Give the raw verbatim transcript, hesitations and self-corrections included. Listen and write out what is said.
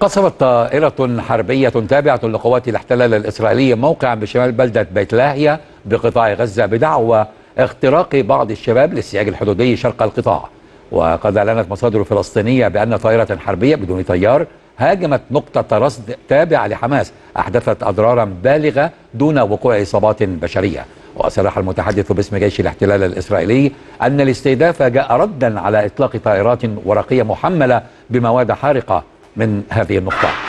قصفت طائرة حربية تابعة لقوات الاحتلال الإسرائيلي موقعا بشمال بلدة بيت لاهيا بقطاع غزة بدعوى اختراق بعض الشباب للسياج الحدودي شرق القطاع. وقد أعلنت مصادر فلسطينية بأن طائرة حربية بدون طيار هاجمت نقطة رصد تابعة لحماس أحدثت أضرارا بالغة دون وقوع إصابات بشرية. وصرح المتحدث باسم جيش الاحتلال الإسرائيلي أن الاستهداف جاء ردا على إطلاق طائرات ورقية محملة بمواد حارقة من هذه النقطة.